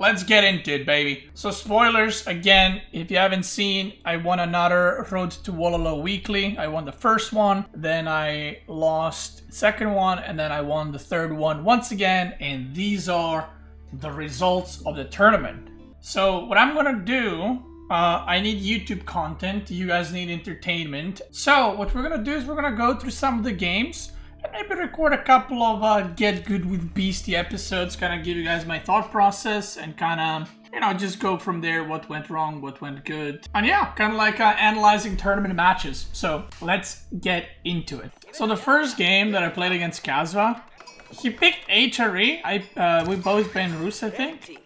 Let's get into it, baby. So spoilers, again, if you haven't seen, I won another Road to Wololo weekly. I won the first one, then I lost the second one, and then I won the third one once again. And these are the results of the tournament. So what I'm gonna do, I need YouTube content, you guys need entertainment. So what we're gonna do is we're gonna go through some of the games and maybe record a couple of Get Good With Beastie episodes, kind of give you guys my thought process and kind of, you know, just go from there, what went wrong, what went good. And yeah, kind of like analyzing tournament matches. So let's get into it. So the first game that I played against Kazwa, he picked HRE. We both been Rus', I think.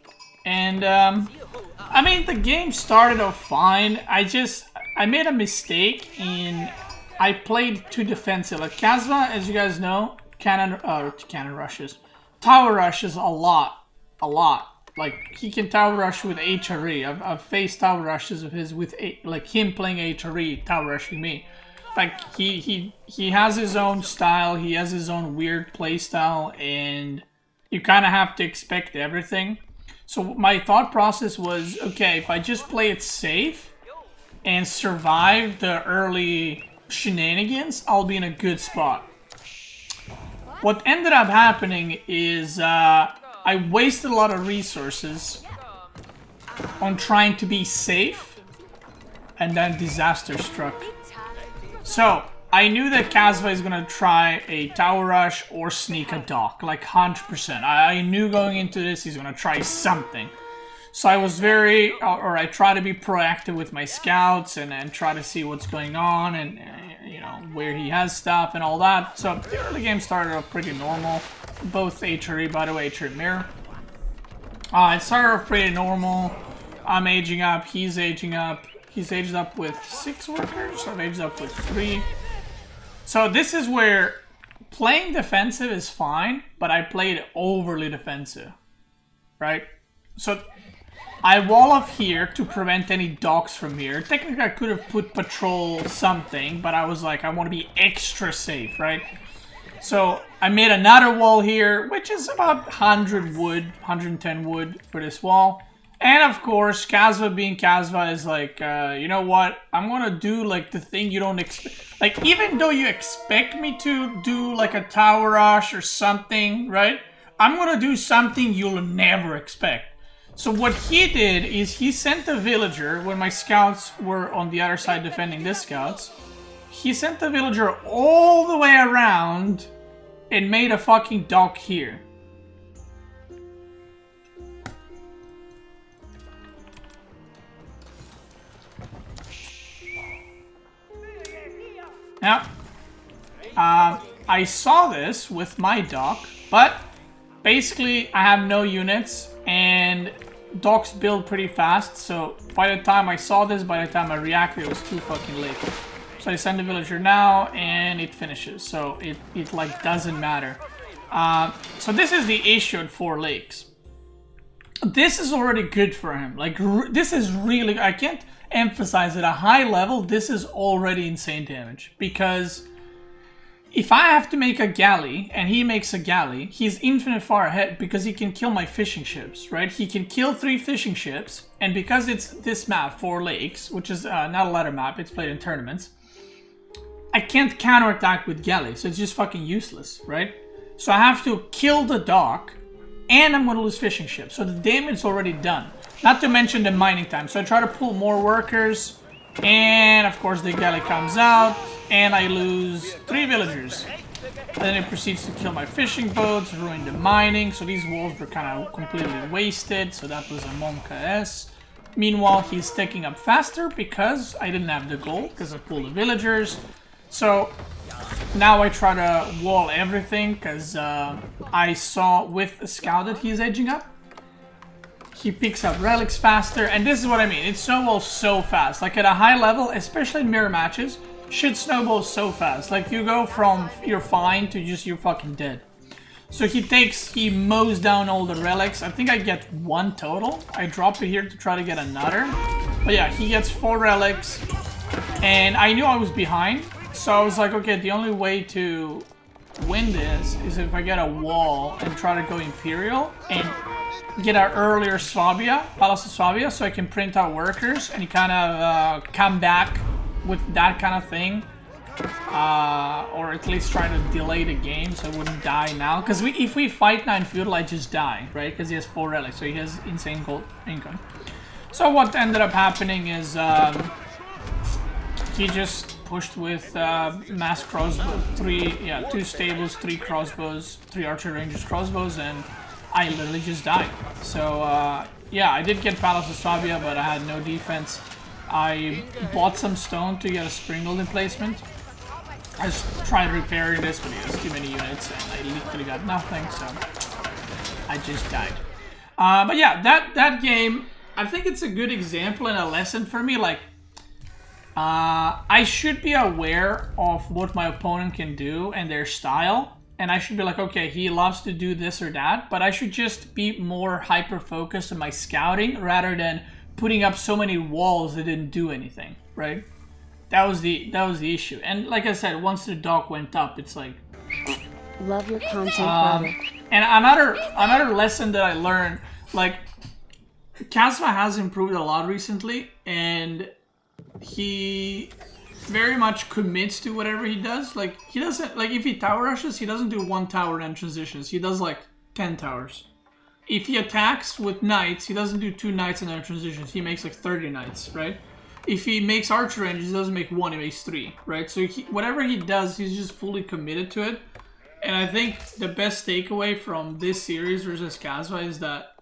And I mean, the game started off fine. I made a mistake in... I played too defensive. Like Casva, as you guys know, tower rushes a lot. Like, he can tower rush with HRE. I've faced tower rushes of his with him playing HRE, tower rushing me. Like he has his own style. He has his own weird play style, and you kind of have to expect everything. So my thought process was, okay, if I just play it safe and survive the early shenanigans, I'll be in a good spot. What ended up happening is I wasted a lot of resources on trying to be safe, and then disaster struck. So I knew that Casva is gonna try a tower rush or sneak a dock, like 100%. I knew going into this he's gonna try something. So I was very, or I try to be proactive with my scouts and try to see what's going on and, you know, where he has stuff and all that. So the early game started off pretty normal. Both HRE, by the way, HRE Mirror. It started off pretty normal. I'm aging up, he's aging up. He's aged up with 6 workers, I've aged up with 3. So this is where playing defensive is fine, but I played overly defensive, right? So... I wall off here to prevent any docks from here. Technically, I could have put patrol something, but I was like, I want to be extra safe, right? So I made another wall here, which is about 100 wood, 110 wood for this wall. And of course, Casva being Casva is like, you know what? I'm going to do like the thing you don't expect. Like, even though you expect me to do like a tower rush or something, right? I'm going to do something you'll never expect. So what he did is he sent a villager, when my scouts were on the other side defending the scouts, he sent the villager all the way around and made a fucking dock here. Now, I saw this with my dock, but basically I have no units. And docks build pretty fast, so by the time I saw this, by the time I reacted, it was too fucking late. So I send a villager now, and it finishes. So it like doesn't matter. So this is the issue at Four Lakes. This is already good for him. Like this is really, I can't emphasize at a high level. This is already insane damage because. If I have to make a galley, and he makes a galley, he's infinite far ahead because he can kill my fishing ships, right? He can kill 3 fishing ships, and because it's this map, Four Lakes, which is not a ladder map, it's played in tournaments, I can't counterattack with galley, so it's just fucking useless, right? So I have to kill the dock, and I'm gonna lose fishing ships, so the damage's already done. Not to mention the mining time, so I try to pull more workers, and of course the galley comes out, and I lose 3 villagers. And then it proceeds to kill my fishing boats, ruin the mining, so these walls were kind of completely wasted, so that was a Monka S. Meanwhile, he's taking up faster because I didn't have the gold, because I pulled the villagers. So now I try to wall everything, because I saw with the scout that he's edging up. He picks up relics faster, and this is what I mean, it snowballs so fast. Like at a high level, especially in mirror matches, shit snowballs so fast. Like you go from you're fine to just you're fucking dead. So he mows down all the relics. I think I get 1 total. I drop it here to try to get another. But yeah, he gets 4 relics. And I knew I was behind. So I was like, okay, the only way to win this is if I get a wall and try to go Imperial and get our earlier Swabia, Palace of Swabia, so I can print out workers and kind of come back with that kind of thing. Or at least try to delay the game so I wouldn't die now. Because if we fight 9 feudal, I just die, right? Because he has 4 relics, so he has insane gold income. So what ended up happening is he just pushed with mass crossbow, 2 stables, 3 crossbows, 3 archer rangers crossbows, and I literally just died. So yeah, I did get Palace of Swabia, but I had no defense. I bought some stone to get a spring golden placement. I was trying to repair this, but it was too many units and I literally got nothing, so I just died. But yeah, that game, I think it's a good example and a lesson for me. Like, I should be aware of what my opponent can do and their style, and I should be like, okay, he loves to do this or that, but I should just be more hyper-focused on my scouting rather than putting up so many walls that didn't do anything, right? That was the issue. And like I said, once the dock went up, it's like, love your content, brother. And another lesson that I learned, like, Casva has improved a lot recently, and he very much commits to whatever he does. Like, he doesn't, like, if he tower rushes, he doesn't do 1 tower and transitions. He does like 10 towers. If he attacks with knights, he doesn't do 2 knights and then transitions. He makes like 30 knights, right? If he makes archer ranges, he doesn't make 1, he makes 3, right? So whatever he does, he's just fully committed to it. And I think the best takeaway from this series versus Kazwa is that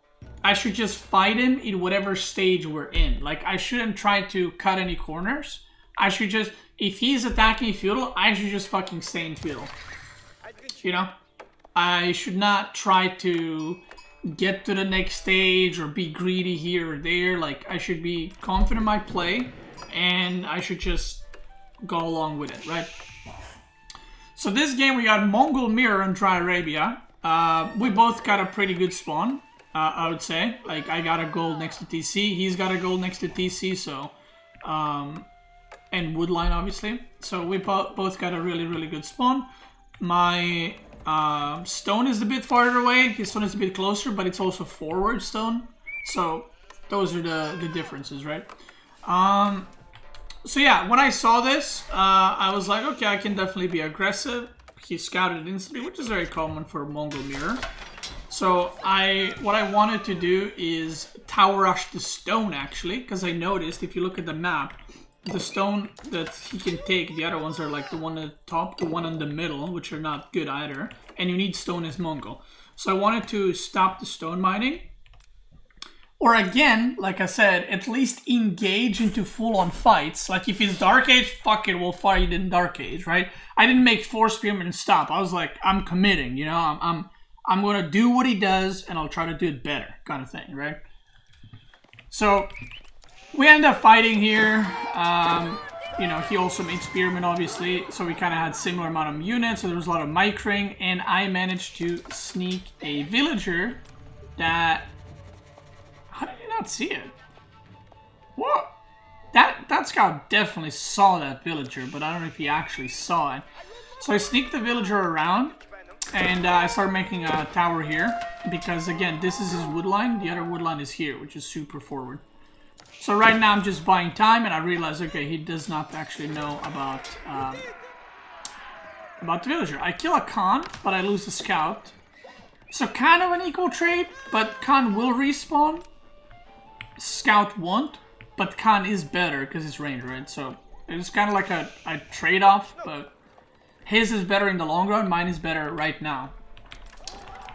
I should just fight him in whatever stage we're in. Like, I shouldn't try to cut any corners. I should just, if he's attacking feudal, I should just fucking stay in feudal. You know? I should not try to get to the next stage or be greedy here or there. Like, I should be confident in my play and I should just go along with it, right? So this game we got Mongol Mirror and Dry Arabia. We both got a pretty good spawn, I would say. Like, I got a gold next to TC, he's got a gold next to TC, so and woodline obviously. So we both got a really good spawn. My stone is a bit farther away, his stone is a bit closer, but it's also forward stone. So those are the differences, right? So yeah, when I saw this, I was like, okay, I can definitely be aggressive. He scouted instantly, which is very common for Mongol Mirror. So what I wanted to do is tower rush the stone, actually, because I noticed if you look at the map, the stone that he can take, the other ones are like the one at the top, the one in the middle, which are not good either, and you need stone as Mongol. So I wanted to stop the stone mining, or again, like I said, at least engage into full-on fights. Like, if it's Dark Age, fuck it, we'll fight in Dark Age, right? I didn't make 4 spearmen stop. I was like, I'm committing, you know, I'm gonna do what he does and I'll try to do it better, kind of thing, right? So we end up fighting here. You know, he also made spearmen, obviously, so we kind of had similar amount of units, so there was a lot of micring, and I managed to sneak a villager that... How did you not see it? What? That scout definitely saw that villager, but I don't know if he actually saw it. So I sneaked the villager around, and I started making a tower here, because again, this is his woodline, the other woodline is here, which is super forward. So right now I'm just buying time, and I realize, okay, he does not actually know about the villager. I kill a Khan, but I lose the scout. So kind of an equal trade, but Khan will respawn. Scout won't, but Khan is better because it's ranged, right? So it's kind of like a trade-off, but his is better in the long run, mine is better right now.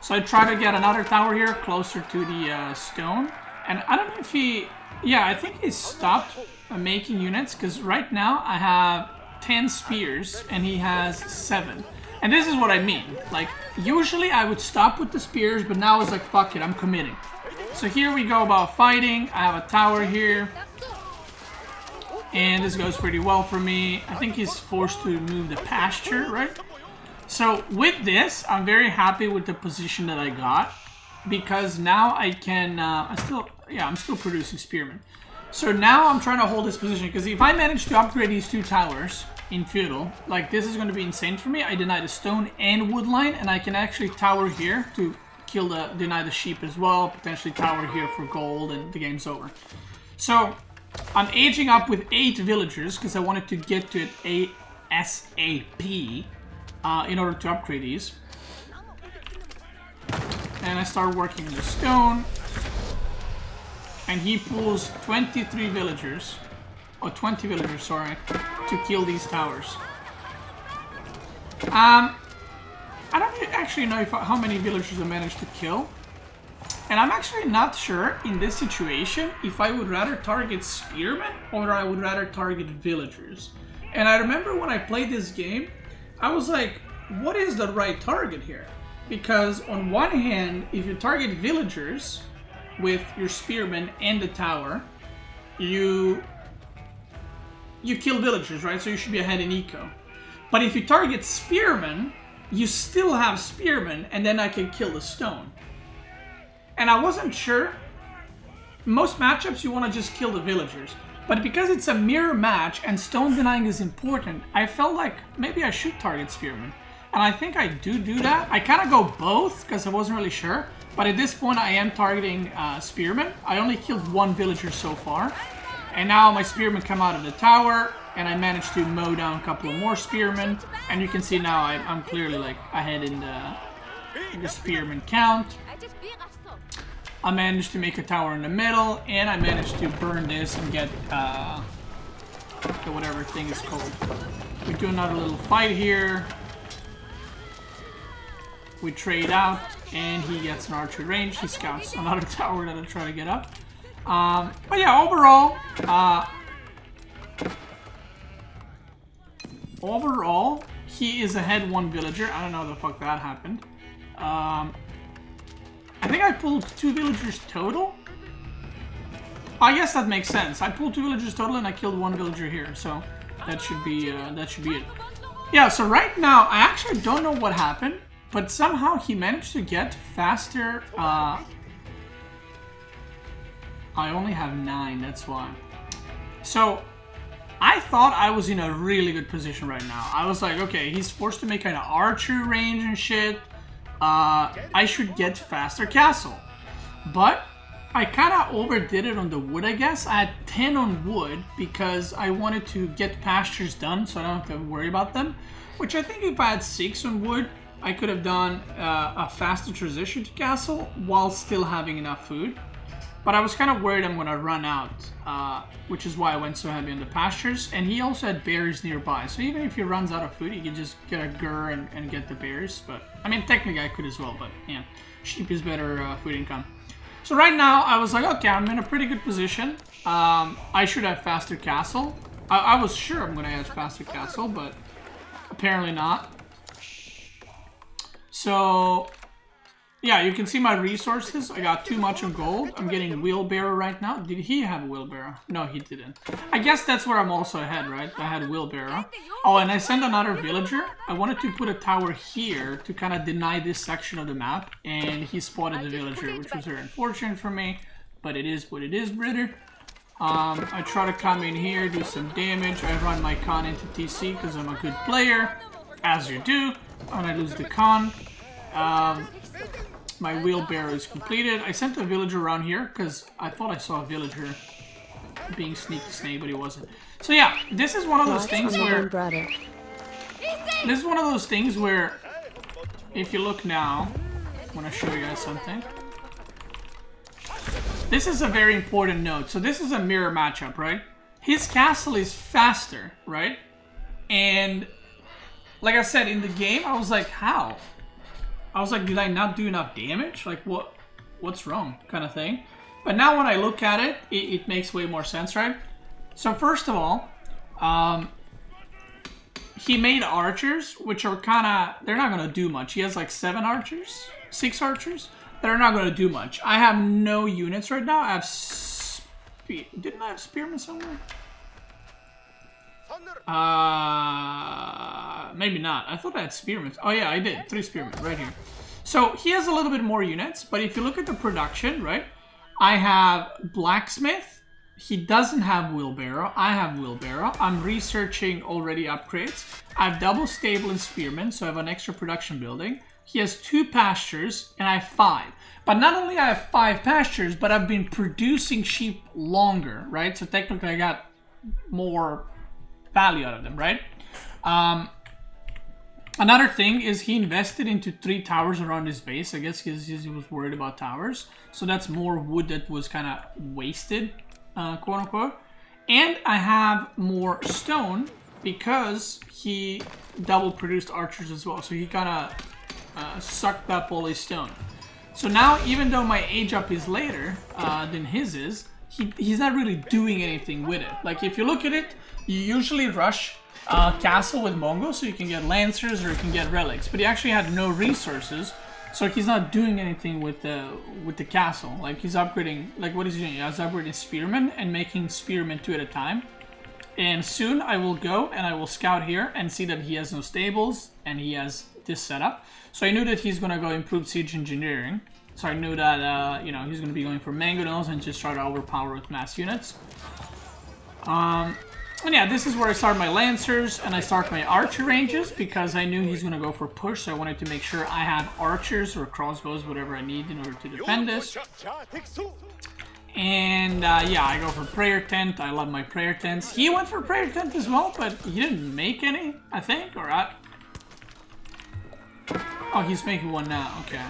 So I try to get another tower here, closer to the stone. And I don't know if he... Yeah, I think he stopped making units, because right now I have 10 spears and he has 7. And this is what I mean. Like, usually I would stop with the spears, but now it's like, fuck it, I'm committing. So here we go about fighting. I have a tower here. And this goes pretty well for me. I think he's forced to move the pasture, right? So with this, I'm very happy with the position that I got, because now I can... I'm still producing spearmen. So now I'm trying to hold this position, because if I manage to upgrade these 2 towers, in feudal. Like, this is going to be insane for me. I denied a stone and wood line, and I can actually tower here to kill the deny the sheep as well, potentially tower here for gold, and the game's over. So I'm aging up with 8 villagers because I wanted to get to it ASAP in order to upgrade these. And I start working the stone, and he pulls 23 villagers, or 20 villagers, sorry, to kill these towers. I don't actually know how many villagers I managed to kill, and I'm actually not sure in this situation if I would rather target spearmen or I would rather target villagers. And I remember when I played this game, I was like, what is the right target here? Because on one hand, if you target villagers with your spearmen and the tower, you kill villagers, right? So you should be ahead in eco. But if you target spearmen, you still have spearmen, and then I can kill the stone. And I wasn't sure. Most matchups you want to just kill the villagers. But because it's a mirror match and stone denying is important, I felt like maybe I should target spearmen. And I think I do that. I kind of go both because I wasn't really sure. But at this point, I am targeting spearmen. I only killed 1 villager so far. And now my spearmen come out of the tower, and I managed to mow down a couple of more spearmen. And you can see now I'm clearly like ahead in the spearmen count. I managed to make a tower in the middle, and I managed to burn this and get the whatever thing is called. We do another little fight here. We trade out, and he gets an archery range. He scouts another tower that I try to get up. But yeah, overall, he is ahead 1 villager. I don't know how the fuck that happened. I think I pulled 2 villagers total. I guess that makes sense. I pulled 2 villagers total, and I killed 1 villager here. So that should be it. Yeah. So right now, I actually don't know what happened. But somehow he managed to get faster. I only have 9, that's why. So I thought I was in a really good position right now. I was like, okay, he's forced to make an archery range and shit. I should get faster castle. But I kind of overdid it on the wood, I guess. I had 10 on wood because I wanted to get pastures done so I don't have to worry about them. Which I think if I had 6 on wood, I could have done a faster transition to castle while still having enough food. But I was kind of worried I'm going to run out, which is why I went so heavy on the pastures. And he also had berries nearby, so even if he runs out of food, he can just get a gur and get the berries. But I mean, technically I could as well, but yeah, sheep is better food income. So right now I was like, okay, I'm in a pretty good position. I should have faster castle. I was sure I'm going to have faster castle, but apparently not. So, yeah, you can see my resources. I got too much on gold. I'm getting a wheelbarrow right now. Did he have a wheelbarrow? No, he didn't. I guess that's where I'm also ahead, right? I had a wheelbarrow. Oh, and I sent another villager. I wanted to put a tower here to kind of deny this section of the map. And he spotted the villager, which was very unfortunate for me. But it is what it is, brother. I try to come in here, do some damage. I run my Khan into TC because I'm a good player. As you do. And I lose the Khan. My wheelbarrow is completed. I sent a villager around here because I thought I saw a villager being sneaky snake, but he wasn't. So yeah, this is one of those things where... This is one of those things where, if you look now, I want to show you guys something. This is a very important note. So this is a mirror matchup, right? His castle is faster, right? And... like I said, in the game, I was like, how? I was like, did I not do enough damage? Like, what's wrong? Kind of thing. But now when I look at it, it makes way more sense, right? So first of all, he made archers, which are kind of... they're not going to do much. He has like 6 archers that are not going to do much. I have no units right now. I have... didn't I have spearmen somewhere? Maybe not. I thought I had spearmen. Oh yeah, I did. 3 spearmen right here. So he has a little bit more units, but if you look at the production, right? I have blacksmith, He doesn't have wheelbarrow. I have wheelbarrow. I'm researching already upgrades. I have double stable and spearmen, so I have an extra production building. He has 2 pastures and I have 5. But not only I have 5 pastures, but I've been producing sheep longer, right? So technically I got more value out of them, right? Another thing is he invested into 3 towers around his base. I guess he was worried about towers. So that's more wood that was kind of wasted, quote unquote. And I have more stone because he double produced archers as well. So he kind of sucked up all his stone. So now, even though my age up is later than his is, he's not really doing anything with it. Like, if you look at it, you usually rush castle with Mongol, so you can get lancers or you can get relics, but he actually had no resources, so he's not doing anything with the castle. Like, he's upgrading, like, what is he doing? He's upgrading spearmen and making spearmen 2 at a time. And soon I will go and I will scout here and see that he has no stables and he has this setup. So I knew that he's gonna go improve siege engineering. So I knew that you know, he's gonna be going for mangonels and just try to overpower with mass units. And yeah, this is where I start my lancers and I start my archer ranges because I knew he's gonna go for push, so I wanted to make sure I have archers or crossbows, whatever I need in order to defend this. And yeah, I go for prayer tent. I love my prayer tents. He went for prayer tent as well, but he didn't make any, I think, or I... Oh, he's making one now, okay.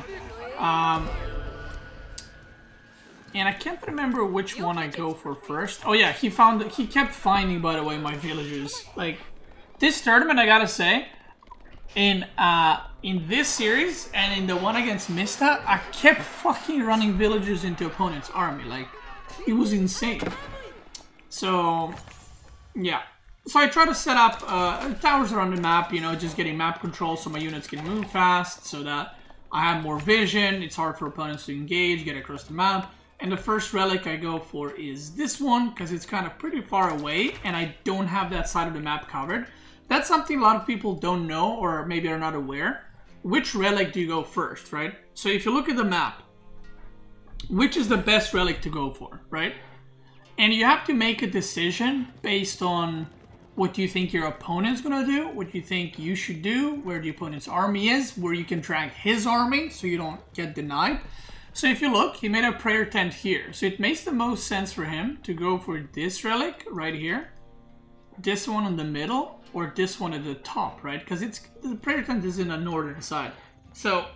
And I can't remember which one I go for first. Oh yeah, he kept finding, by the way, my villagers. Like, this tournament, I gotta say, in this series and in the one against Mista, I kept fucking running villagers into opponent's army. Like, it was insane. So, yeah. So I try to set up towers around the map, you know, just getting map control so my units can move fast, so that I have more vision. It's hard for opponents to engage, get across the map. And the first relic I go for is this one, because it's kind of pretty far away, and I don't have that side of the map covered. That's something a lot of people don't know, or maybe are not aware. Which relic do you go first, right? So if you look at the map, which is the best relic to go for, right? And you have to make a decision based on what you think your opponent's gonna do, what you think you should do, where the opponent's army is, where you can track his army so you don't get denied. So if you look, he made a prayer tent here. So it makes the most sense for him to go for this relic right here, this one in the middle, or this one at the top, right? Because the prayer tent is in the northern side. So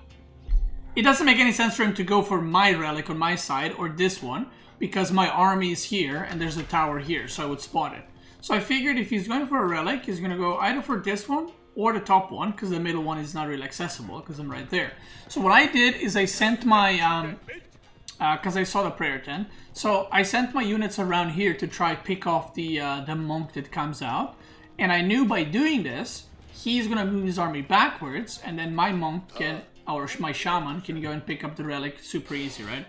it doesn't make any sense for him to go for my relic on my side or this one, because my army is here and there's a tower here, so I would spot it. So I figured if he's going for a relic, he's going to go either for this one or the top one, because the middle one is not really accessible because I'm right there. So what I did is I sent my, because I saw the prayer tent, so I sent my units around here to try pick off the monk that comes out. And I knew by doing this, he's going to move his army backwards, and then my monk can, or my shaman can go and pick up the relic super easy, right?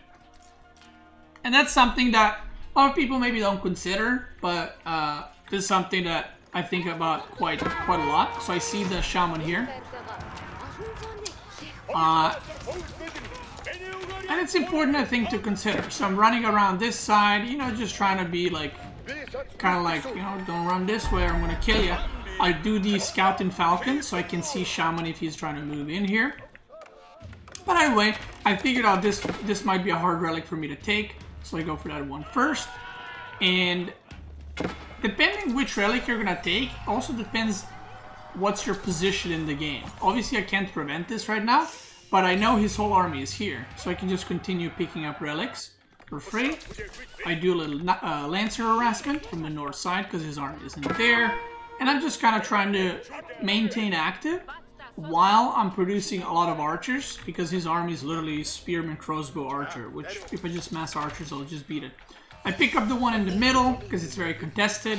And that's something that a lot of people maybe don't consider, but this is something that I think about quite a lot. So I see the shaman here. And it's important, I think, to consider. So I'm running around this side, you know, just trying to be like, kind of like, you know, don't run this way or I'm going to kill you. I do the scout and falcon so I can see shaman if he's trying to move in here. But anyway, I figured out this might be a hard relic for me to take. So I go for that one first. And depending which relic you're gonna take also depends what's your position in the game. Obviously I can't prevent this right now, but I know his whole army is here, so I can just continue picking up relics for free. I do a little lancer harassment from the north side because his army isn't there, and I'm just kind of trying to maintain active while I'm producing a lot of archers, because his army is literally spearman, crossbow, archer, which if I just mass archers I'll just beat it. I pick up the one in the middle because it's very contested,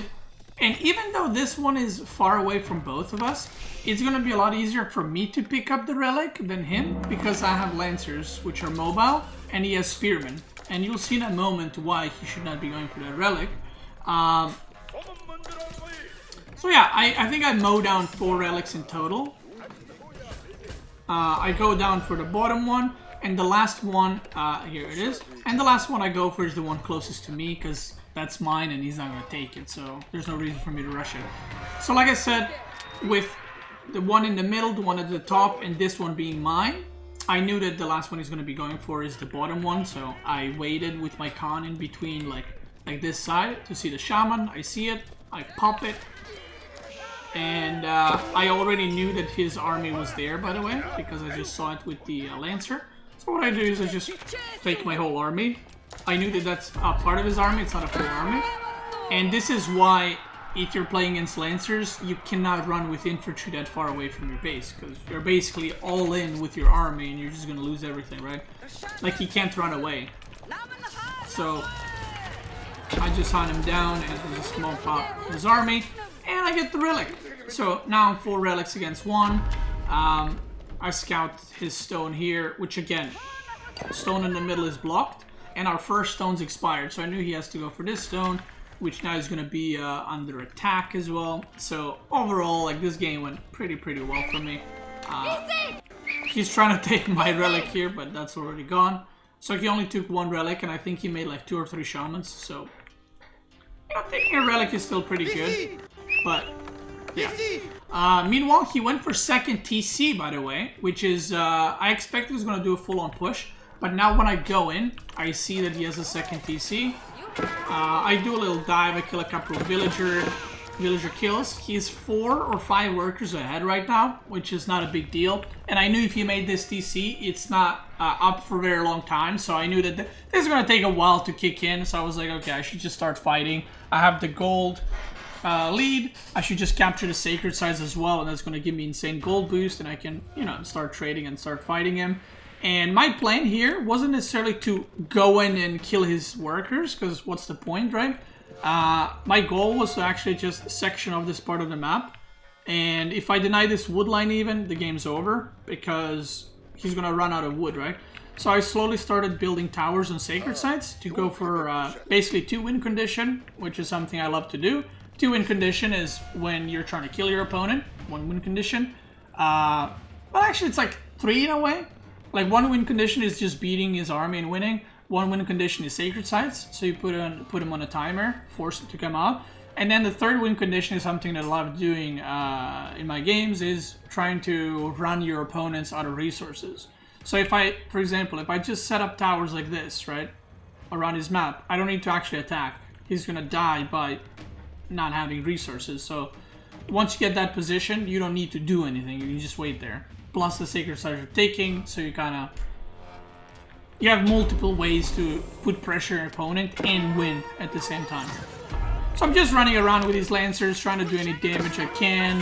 and even though this one is far away from both of us, it's going to be a lot easier for me to pick up the relic than him, because I have lancers which are mobile and he has spearmen, and you'll see in a moment why he should not be going for that relic. So yeah, I think I mow down 4 relics in total. I go down for the bottom one. And the last one, here it is, and the last one I go for is the one closest to me, because That's mine, and he's not going to take it, so there's no reason for me to rush it. So like I said, with the one in the middle, the one at the top, and this one being mine, I knew that the last one he's going to be going for is the bottom one, so I waited with my Khan in between, like this side, to see the Shaman. I see it, I pop it, and I already knew that his army was there, by the way, because I just saw it with the Lancer. So what I do is I just take my whole army. I knew that that's a part of his army, it's not a full army. And this is why, if you're playing against Lancers, you cannot run with infantry that far away from your base, because you're basically all in with your army and you're just gonna lose everything, right? Like, he can't run away. So I just hunt him down, and there's a small pop of his army, and I get the relic. So now I'm 4 relics against 1. I scout his stone here, which again, stone in the middle is blocked, and our first stone's expired, so I knew he has to go for this stone, which now is going to be under attack as well. So overall, like, this game went pretty well for me. He's trying to take my relic here, but that's already gone. So he only took 1 relic, and I think he made like 2 or 3 shamans, so... you know, taking a relic is still pretty good, but yeah. Meanwhile, he went for 2nd TC, by the way, which is, I expected he was going to do a full-on push, but now when I go in, I see that he has a 2nd TC. I do a little dive, I kill a couple of villager kills. He's 4 or 5 workers ahead right now, which is not a big deal. And I knew if he made this TC, it's not up for a very long time, so I knew that this is going to take a while to kick in, so I was like, okay, I should just start fighting. I have the gold lead, I should just capture the sacred sites as well, and that's going to give me insane gold boost, and I can, you know, start trading and start fighting him. And my plan here wasn't necessarily to go in and kill his workers, because what's the point, right? My goal was to actually just section off this part of the map. And if I deny this wood line even, the game's over, because he's going to run out of wood, right? So I slowly started building towers on sacred sites to go for basically 2-win condition, which is something I love to do. 2-win condition is when you're trying to kill your opponent, 1-win condition. Well, actually, it's like 3 in a way. Like, 1-win condition is just beating his army and winning. 1-win condition is sacred sites, so you put him on a timer, force him to come out. And then the 3rd-win condition is something that I love doing in my games, is trying to run your opponents out of resources. So if I, for example, if I just set up towers like this, right, around his map, I don't need to actually attack. He's gonna die by not having resources. So once you get that position, you don't need to do anything, you can just wait there. Plus the sacred sites you're taking, so you kind of... you have multiple ways to put pressure on your opponent and win at the same time. So I'm just running around with these Lancers, trying to do any damage I can.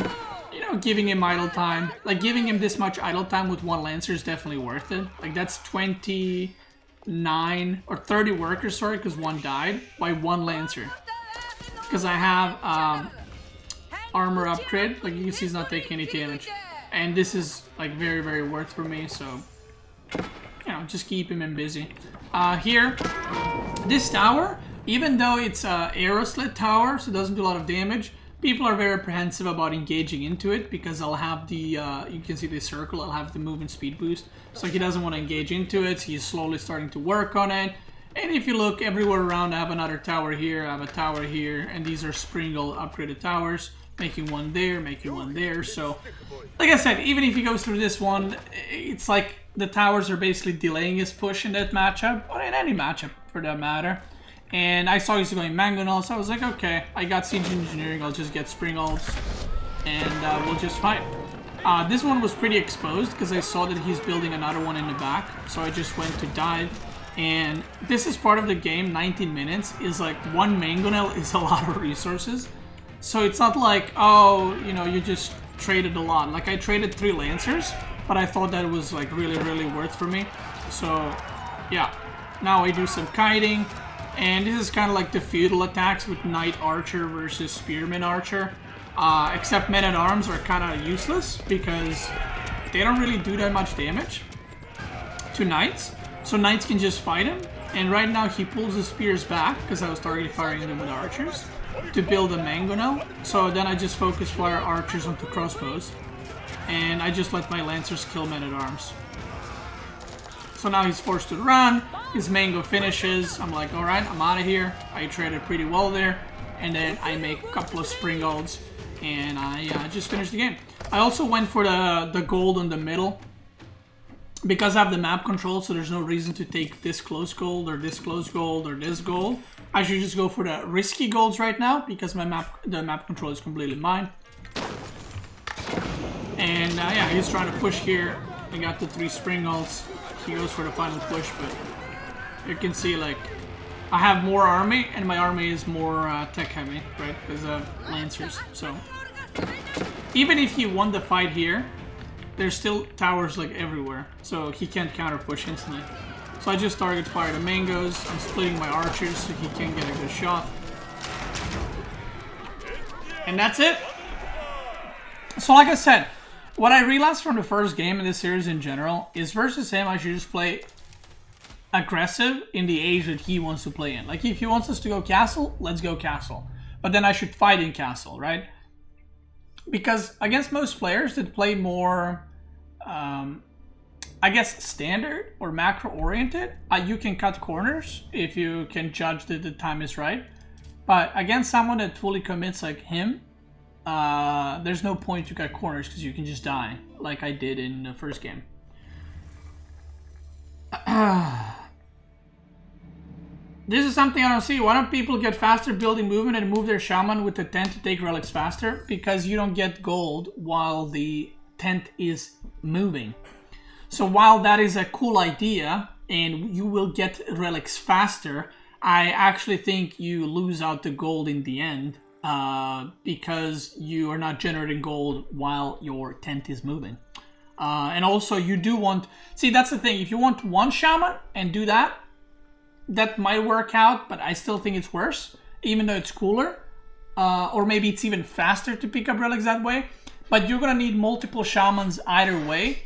You know, giving him idle time. Like, giving him this much idle time with 1 Lancer is definitely worth it. Like, that's 29 or 30 workers, sorry, because 1 died by 1 Lancer. Because I have armor upgrade. Like, you can see he's not taking any damage. And this is, like, very worth for me, so... you know, just keep him busy. Here, this tower, even though it's an arrow slit tower, so it doesn't do a lot of damage, people are very apprehensive about engaging into it, because I'll have the, you can see the circle, I'll have the movement speed boost. So he doesn't want to engage into it, so he's slowly starting to work on it. And if you look everywhere around, I have another tower here, I have a tower here, and these are Springle upgraded towers. Making 1 there, making 1 there, so... like I said, even if he goes through this one, it's like the towers are basically delaying his push in that matchup, or in any matchup for that matter. And I saw he's going Mangonel, so I was like, okay, I got Siege Engineering, I'll just get Spring Ults, and we'll just fight. This one was pretty exposed, because I saw that he's building another one in the back, so I just went to dive. And this is part of the game, 19 minutes, is like 1 Mangonel is a lot of resources. So it's not like, oh, you know, you just traded a lot. Like, I traded 3 Lancers, but I thought that was, like, really worth for me. So, yeah. Now I do some kiting, and this is kind of like the feudal attacks with Knight Archer versus Spearman Archer. Except Men-at-Arms are kind of useless, because they don't really do that much damage to Knights. So Knights can just fight him, and right now he pulls his spears back, because I was target firing them with Archers, to build a Mangonel. So then I just focus fire Archers onto crossbows, and I just let my Lancers kill Men-at-Arms. So now he's forced to run, His mango finishes. I'm like, alright, I'm out of here. I traded pretty well there. And then I make a couple of spring golds. And I just finished the game. I also went for the gold on the middle. Because I have the map control, so there's no reason to take this close gold, or this close gold, or this gold. I should just go for the risky golds right now, because the map control is completely mine. And yeah, he's trying to push here. I got the 3 spring golds. He goes for the final push, but you can see, like, I have more army, and my army is more tech heavy, right? Because of Lancers, so. Even if he won the fight here, there's still towers like everywhere, so he can't counter push instantly. So I just target fire the mangoes. I'm splitting my archers so he can't get a good shot. And that's it. So like I said, what I realized from the first game in this series in general is versus him I should just play aggressive in the age that he wants to play in. Like if he wants us to go castle, let's go castle. But then I should fight in castle, right? Because against most players that play more I guess standard or macro oriented, you can cut corners if you can judge that the time is right. But against someone that fully commits like him, there's no point to cut corners because you can just die like I did in the first game. This is something I don't see. Why don't people get faster building movement and move their shaman with the tent to take relics faster? Because you don't get gold while the tent is moving. So while that is a cool idea and you will get relics faster, I actually think you lose out the gold in the end because you are not generating gold while your tent is moving. And also you do want... See, that's the thing. If you want one shaman and do that, that might work out, but I still think it's worse, even though it's cooler. Or maybe it's even faster to pick up relics that way. But you're gonna need multiple shamans either way,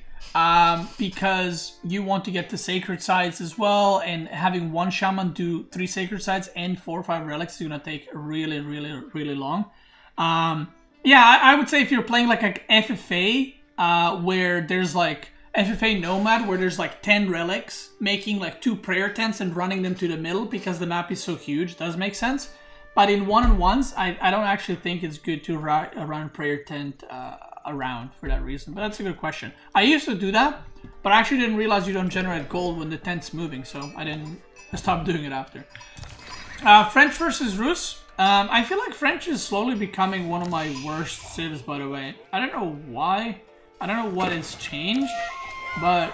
because you want to get the sacred sites as well, and having one shaman do 3 sacred sites and 4 or 5 relics is gonna take really, really, really long. Yeah, I would say if you're playing like an FFA, where there's like FFA Nomad, where there's like 10 relics, making like 2 prayer tents and running them to the middle because the map is so huge, does make sense. But in one-on-ones, I don't actually think it's good to run prayer tent around for that reason. But that's a good question. I used to do that, but I actually didn't realize you don't generate gold when the tent's moving, so I stopped doing it after. French versus Rus'. I feel like French is slowly becoming one of my worst civs, by the way. I don't know why. I don't know what has changed. But,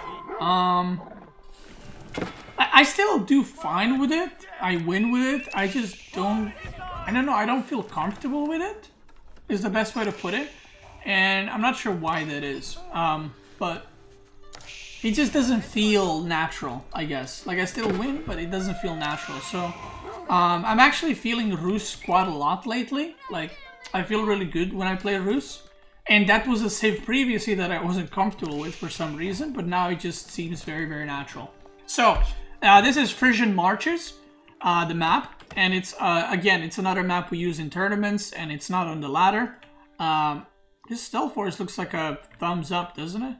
I still do fine with it. I win with it. I just don't... I don't know. I don't feel comfortable with it, is the best way to put it. And I'm not sure why that is. But it just doesn't feel natural, I guess. Like, I still win, but it doesn't feel natural. So, I'm actually feeling Rus' quite a lot lately. Like, I feel really good when I play Rus'. And that was a save previously that I wasn't comfortable with for some reason, but now it just seems very, very natural. So, this is Frisian Marches, the map. And it's, again, it's another map we use in tournaments, and it's not on the ladder. This Stealth Force looks like a thumbs up, doesn't it?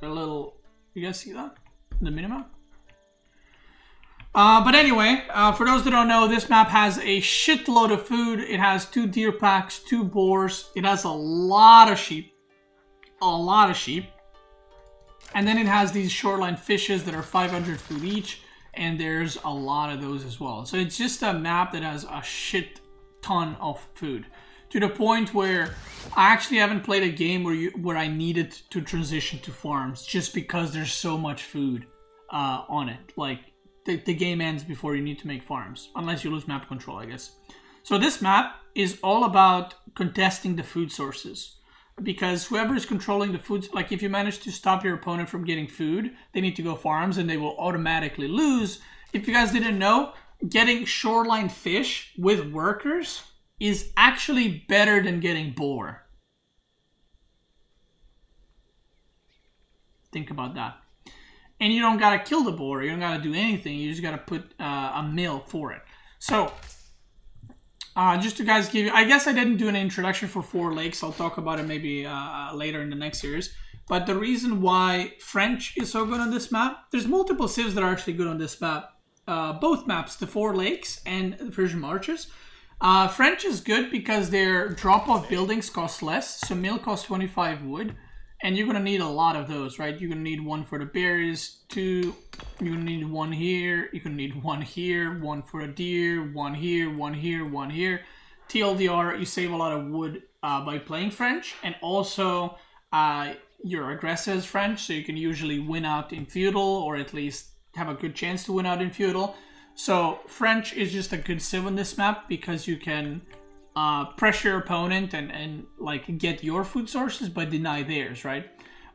Got a little... You guys see that? The minimap? But anyway, for those that don't know, this map has a shitload of food. It has 2 deer packs, 2 boars. It has a lot of sheep. A lot of sheep. And then it has these shoreline fishes that are 500 food each. And there's a lot of those as well. So it's just a map that has a shit ton of food. To the point where I actually haven't played a game where I needed to transition to farms. Just because there's so much food on it. Like... The game ends before you need to make farms, unless you lose map control, I guess. So this map is all about contesting the food sources, because whoever is controlling the food, like if you manage to stop your opponent from getting food, they need to go farms and they will automatically lose. If you guys didn't know, getting shoreline fish with workers is actually better than getting boar. Think about that. And you don't gotta kill the boar, you don't gotta do anything, you just gotta put a mill for it. So, just to guys give you, I guess I didn't do an introduction for Four Lakes, I'll talk about it maybe later in the next series. But the reason why French is so good on this map, there's multiple civs that are actually good on this map. Both maps, the Four Lakes and the Frisian Marches. French is good because their drop-off buildings cost less. So mill costs 25 wood. And you're going to need a lot of those, right? You're going to need one for the berries, two. You're going to need one here. You're going to need one here, one for a deer, one here, one here, one here. TLDR, you save a lot of wood by playing French. And also, your aggressor is French, so you can usually win out in feudal, or at least have a good chance to win out in feudal. So French is just a good civ on this map because you can pressure your opponent and like get your food sources but deny theirs, right?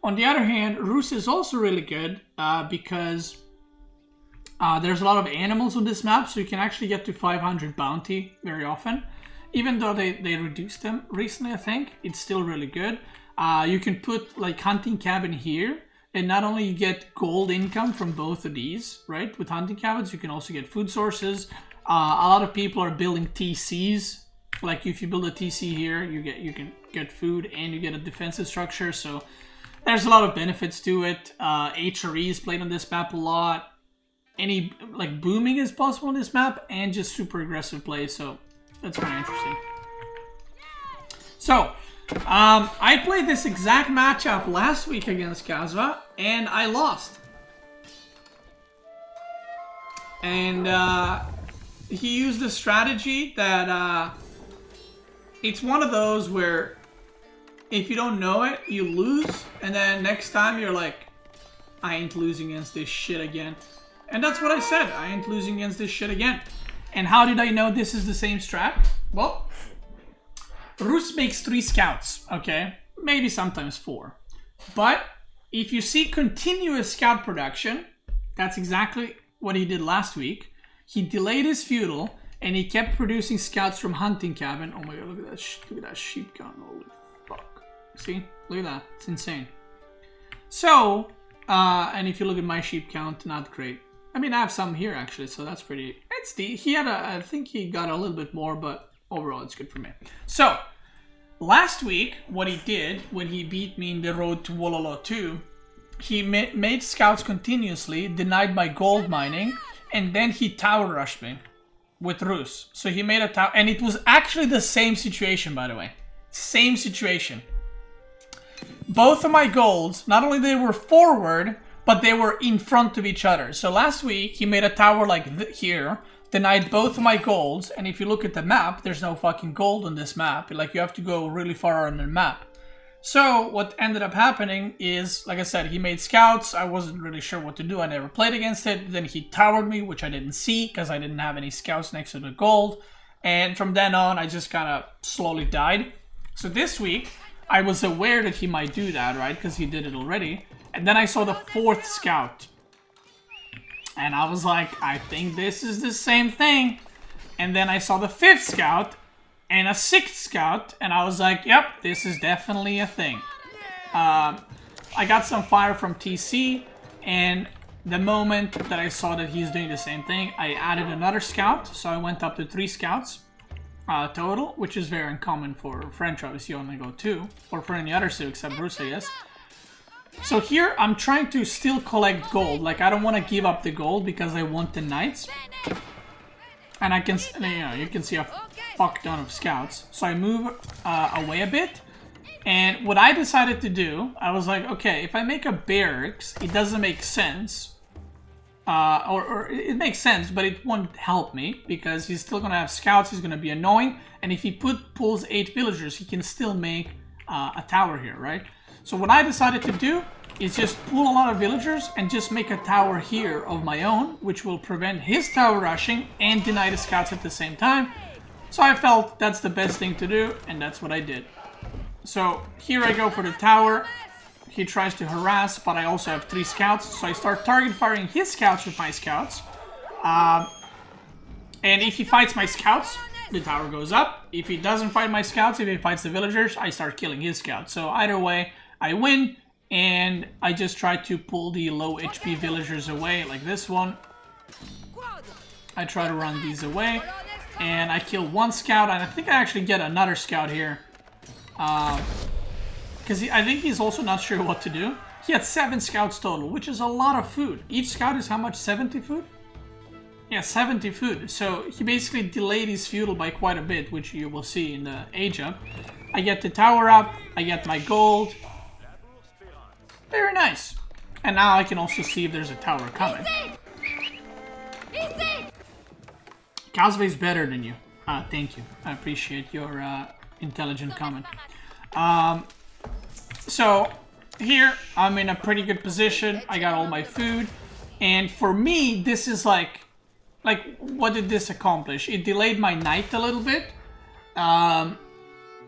On the other hand, Rus' is also really good because there's a lot of animals on this map, so you can actually get to 500 bounty very often. Even though they reduced them recently, I think, it's still really good. You can put like hunting cabin here, and not only you get gold income from both of these, right? With hunting cabins, you can also get food sources. A lot of people are building TCs. Like if you build a TC here, you can get food and you get a defensive structure. So there's a lot of benefits to it. HRE is played on this map a lot. Any like booming is possible on this map, and just super aggressive play. So that's kind of interesting. So. I played this exact matchup last week against Casva, and I lost. And he used a strategy that it's one of those where if you don't know it, you lose, and then next time you're like, I ain't losing against this shit again. And that's what I said, I ain't losing against this shit again. And how did I know this is the same strat? Well, Rus makes 3 scouts, okay? Maybe sometimes 4. But if you see continuous scout production, that's exactly what he did last week. He delayed his feudal, and he kept producing scouts from hunting cabin. Oh my god, look at that, look at that sheep gun. Holy fuck. See? Look at that. It's insane. So, and if you look at my sheep count, not great. I mean, I have some here, actually, so that's pretty... It's the, he had a... I think he got a little bit more, but... Overall, it's good for me. So, last week, what he did when he beat me in the Road to Wololo 2, he made scouts continuously, denied my gold mining, and then he tower rushed me with Rus. So he made a tower, and it was actually the same situation, by the way. Same situation. Both of my golds, not only they were forward, but they were in front of each other. So last week, he made a tower like here, denied both of my golds, and if you look at the map, there's no fucking gold on this map. Like, you have to go really far on the map. So, what ended up happening is, like I said, he made scouts. I wasn't really sure what to do. I never played against it. Then he towered me, which I didn't see, because I didn't have any scouts next to the gold. And from then on, I just kind of slowly died. So this week, I was aware that he might do that, right? Because he did it already. And then I saw the 4th scout. And I was like, I think this is the same thing. And then I saw the 5th scout and a 6th scout. And I was like, yep, this is definitely a thing. I got some fire from TC. And the moment that I saw that he's doing the same thing, I added another scout. So I went up to 3 scouts total, which is very uncommon for French. Obviously, you only go 2. Or for any other civ except Rus', I guess. So here, I'm trying to still collect gold. Like, I don't want to give up the gold because I want the knights. And I can, you know, you can see a fuck ton of scouts. So I move away a bit. And what I decided to do, I was like, okay, if I make a barracks, it doesn't make sense. Or it makes sense, but it won't help me because he's still going to have scouts. He's going to be annoying. And if he pulls 8 villagers, he can still make a tower here, right? So what I decided to do is just pull a lot of villagers and just make a tower here of my own, which will prevent his tower rushing and deny the scouts at the same time. So I felt that's the best thing to do, and that's what I did. So here I go for the tower. He tries to harass, but I also have 3 scouts, so I start target firing his scouts with my scouts. And if he fights my scouts, the tower goes up. If he doesn't fight my scouts, if he fights the villagers, I start killing his scouts. So either way, I win, and I just try to pull the low HP villagers away, like this one. I try to run these away, and I kill 1 scout, and I think I actually get another scout here. because I think he's also not sure what to do. He had 7 scouts total, which is a lot of food. Each scout is how much? 70 food? Yeah, 70 food. So he basically delayed his feudal by quite a bit, which you will see in the age up. I get the tower up, I get my gold. Very nice. And now I can also see if there's a tower coming. Casva is better than you. Thank you. I appreciate your intelligent comment. So here I'm in a pretty good position. I got all my food. And for me, this is like what did this accomplish? It delayed my knight a little bit.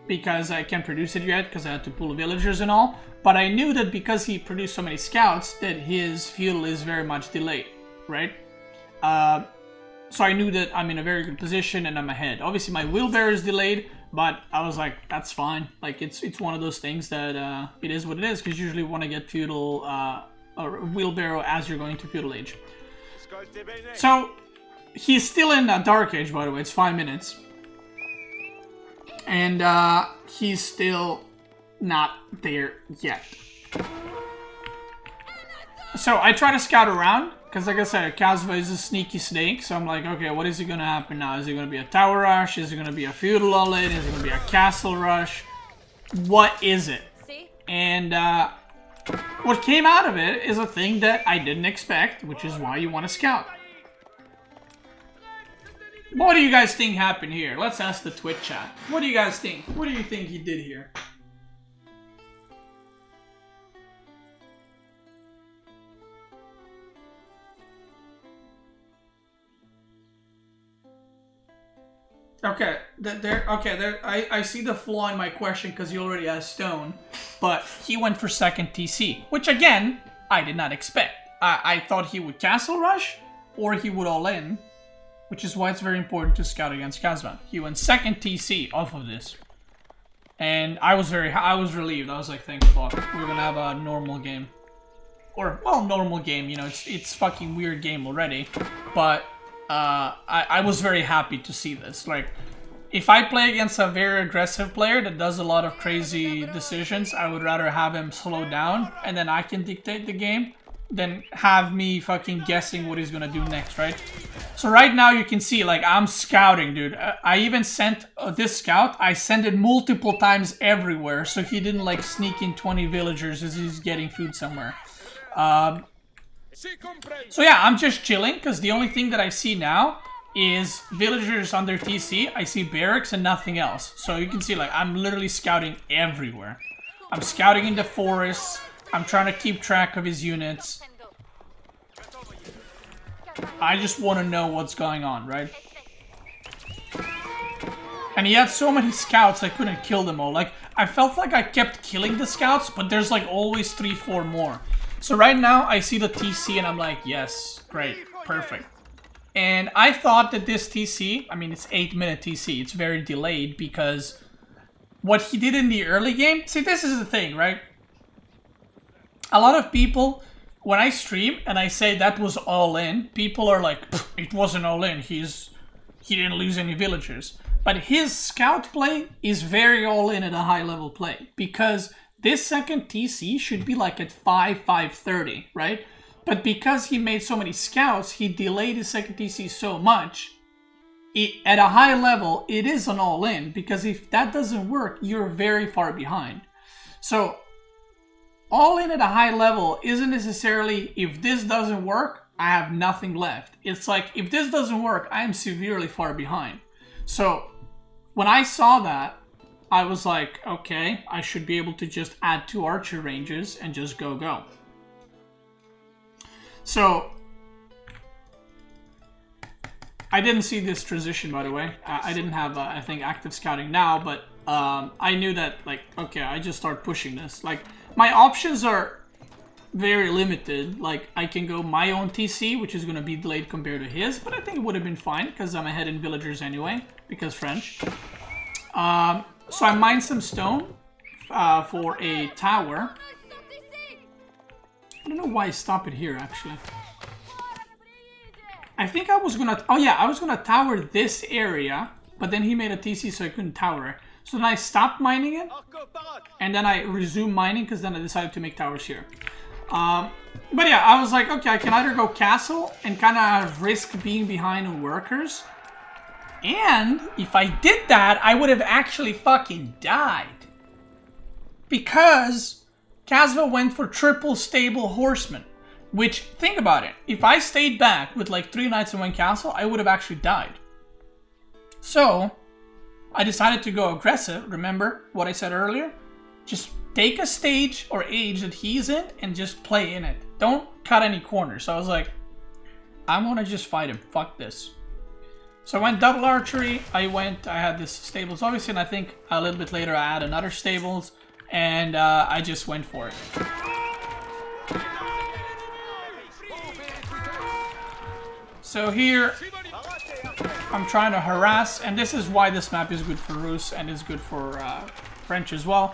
Because I can't produce it yet because I had to pull villagers and all. But I knew that because he produced so many scouts that his feudal is very much delayed, right? So I knew that I'm in a very good position and I'm ahead. Obviously my wheelbarrow is delayed, but I was like, that's fine. Like it's one of those things that it is what it is, because you usually want to get feudal or wheelbarrow as you're going to feudal age. So he's still in a dark age, by the way. It's 5 minutes. And he's still not there yet. So I try to scout around, because like I said, Casva is a sneaky snake. So I'm like, okay, what is it going to happen now? Is it going to be a tower rush? Is it going to be a feudal all-in? Is it going to be a castle rush? What is it? And what came out of it is a thing that I didn't expect, which is why you want to scout. What do you guys think happened here? Let's ask the Twitch chat. What do you guys think? What do you think he did here? Okay, I see the flaw in my question because he already has stone, but he went for second TC, which again, I did not expect. I thought he would castle rush or he would all in. Which is why it's very important to scout against Kazva. He went second TC off of this. And I was relieved. I was like, thank fuck. We're gonna have a normal game. Or, well, normal game, you know, it's fucking weird game already. But, I was very happy to see this. Like, if I play against a very aggressive player that does a lot of crazy decisions, I would rather have him slow down and then I can dictate the game. Than have me fucking guessing what he's gonna do next, right? So right now you can see, like, I'm scouting, dude. I even sent this scout, I sent it multiple times everywhere, so he didn't, like, sneak in 20 villagers as he's getting food somewhere. So yeah, I'm just chilling, because the only thing that I see now is villagers under TC, I see barracks and nothing else. So you can see, like, I'm literally scouting everywhere. I'm scouting in the forests, I'm trying to keep track of his units. I just want to know what's going on, right? And he had so many scouts, I couldn't kill them all. Like, I felt like I kept killing the scouts, but there's like always 3-4 more. So right now, I see the TC and I'm like, yes, great, perfect. And I thought that this TC, I mean, it's 8-minute TC, it's very delayed because what he did in the early game, see, this is the thing, right? A lot of people, when I stream and I say that was all in, people are like, it wasn't all in, he didn't lose any villagers. But his scout play is very all in at a high level play, because this second TC should be like at 5, 5:30, right? But because he made so many scouts, he delayed his second TC so much, at a high level, it is an all in, because if that doesn't work, you're very far behind. So, all in at a high level isn't necessarily, if this doesn't work, I have nothing left. It's like, if this doesn't work, I am severely far behind. So, when I saw that, I was like, okay, I should be able to just add 2 archer ranges and just go. So, I didn't see this transition, by the way. I didn't have, I think, active scouting now, but I knew that, like, okay, I just start pushing this. Like, my options are very limited. Like, I can go my own TC, which is going to be delayed compared to his, but I think it would have been fine because I'm ahead in villagers anyway, because French. So I mine some stone for a tower. I don't know why I stopped it here, actually. I think I was going to... Oh, yeah, I was going to tower this area, but then he made a TC, so I couldn't tower. So then I stopped mining it, and then I resumed mining because then I decided to make towers here. But yeah, I was like, okay, I can either go castle and kind of risk being behind workers. And if I did that, I would have actually fucking died. Because Casva went for triple stable horsemen. Which, think about it, if I stayed back with like 3 knights and 1 castle, I would have actually died. So, I decided to go aggressive. Remember what I said earlier? Just take a stage or age that he's in and just play in it. Don't cut any corners. So I was like, I'm gonna just fight him. Fuck this. So I went double archery. I had this stables obviously, and I think a little bit later I had another stables, and I just went for it. So here, I'm trying to harass, and this is why this map is good for Rus' and is good for French as well.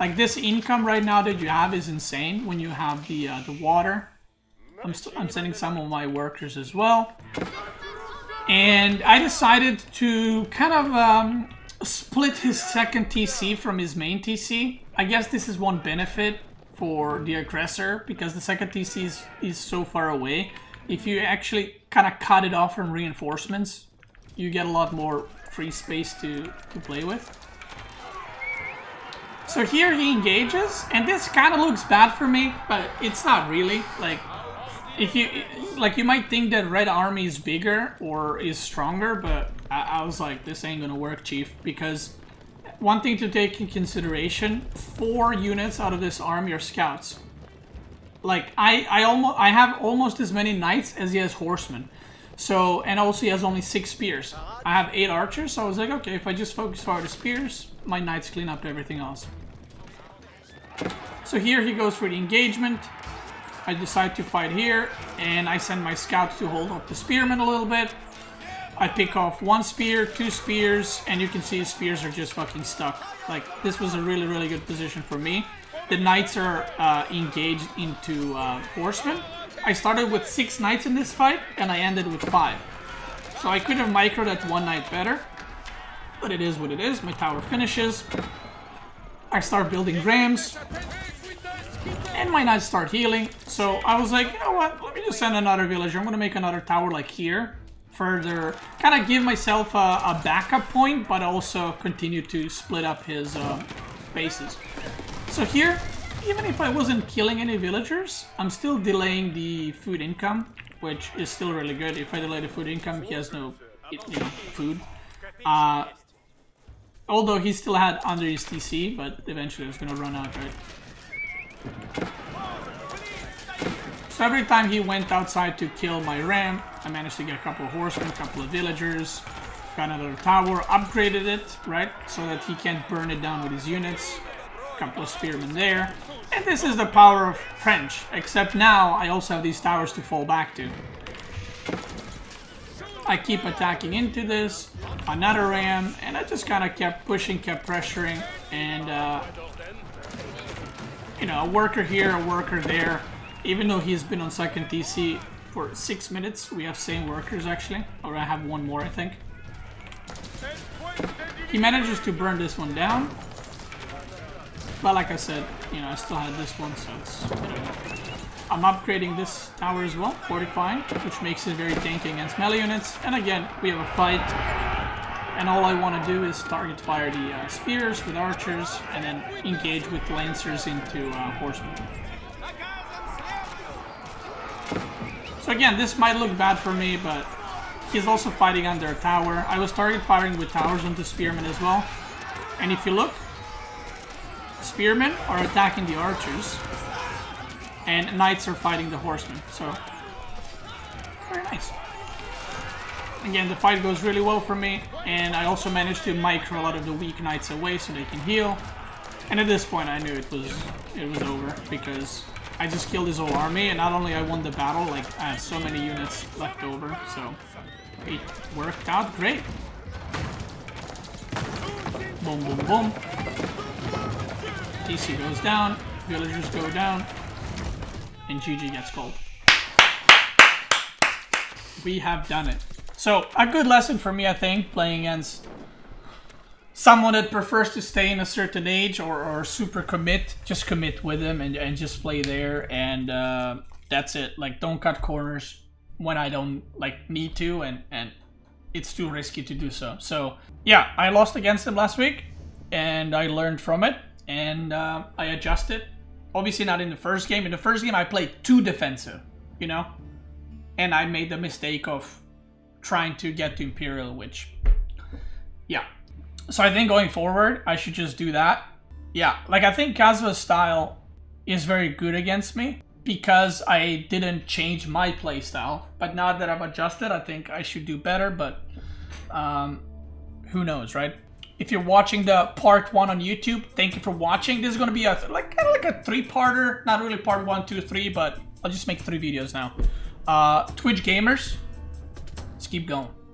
Like, this income right now that you have is insane when you have the water. I'm sending some of my workers as well. And I decided to kind of split his second TC from his main TC. I guess this is one benefit for the aggressor, because the second TC is so far away. If you actually kind of cut it off from reinforcements, you get a lot more free space to play with. So here he engages, and this kind of looks bad for me, but it's not really. Like, if you like, you might think that Red Army is bigger or is stronger, but I was like, this ain't gonna work, Chief, because one thing to take in consideration: 4 units out of this army are scouts. Like, I have almost as many knights as he has horsemen. So, and also he has only 6 spears. I have 8 archers, so I was like, okay, if I just focus for the spears, my knights clean up everything else. So here he goes for the engagement. I decide to fight here, and I send my scouts to hold up the spearmen a little bit. I pick off 1 spear, 2 spears, and you can see his spears are just fucking stuck. Like, this was a really, really good position for me. The knights are engaged into horsemen. I started with 6 knights in this fight, and I ended with 5. So I could have microed at 1 knight better, but it is what it is. My tower finishes. I start building rams, and my knights start healing. So I was like, you know what? Let me just send another villager. I'm gonna make another tower like here, further, kind of give myself a backup point, but also continue to split up his bases. So here, even if I wasn't killing any villagers, I'm still delaying the food income, which is still really good. If I delay the food income, he has no, you know, food. Although he still had under his TC, but eventually it's gonna run out, right? So every time he went outside to kill my ram, I managed to get a couple of horsemen, a couple of villagers, got another tower, upgraded it, right? So that he can't burn it down with his units. Couple of spearmen there, and this is the power of French, except now I also have these towers to fall back to. I keep attacking into this, another ram, and I just kind of kept pushing, kept pressuring, and you know, a worker here, a worker there. Even though he's been on second TC for 6 minutes, we have same workers actually, or I have one more I think. He manages to burn this one down. But like I said, you know, I still had this one, so it's, you know, I'm upgrading this tower as well, fortifying, which makes it very tanky against melee units. And again, we have a fight, and all I want to do is target fire the spears with archers, and then engage with lancers into horsemen. So again, this might look bad for me, but he's also fighting under a tower. I was target firing with towers onto spearmen as well, and if you look, spearmen are attacking the archers, and knights are fighting the horsemen, so very nice. Again, the fight goes really well for me, and I also managed to micro a lot of the weak knights away so they can heal. And at this point I knew it was over, because I just killed his whole army, and not only I won the battle, like, I had so many units left over, so it worked out great. Boom, boom, boom. TC goes down, villagers go down, and GG gets called. We have done it. So, a good lesson for me, I think, playing against someone that prefers to stay in a certain age or super commit, just commit with them and just play there, and that's it. Like, don't cut corners when I don't like need to, and it's too risky to do so. So yeah, I lost against them last week and I learned from it, and I adjusted. Obviously not in the first game. In the first game I played too defensive, you know, and I made the mistake of trying to get to Imperial, which, yeah. So I think going forward, I should just do that. Yeah, like I think Kazva's style is very good against me because I didn't change my play style. But now that I've adjusted, I think I should do better, but who knows, right? If you're watching the part one on YouTube, thank you for watching. This is gonna be a kind of like a three-parter, not really part 1, 2, 3, but I'll just make 3 videos now. Twitch gamers, let's keep going.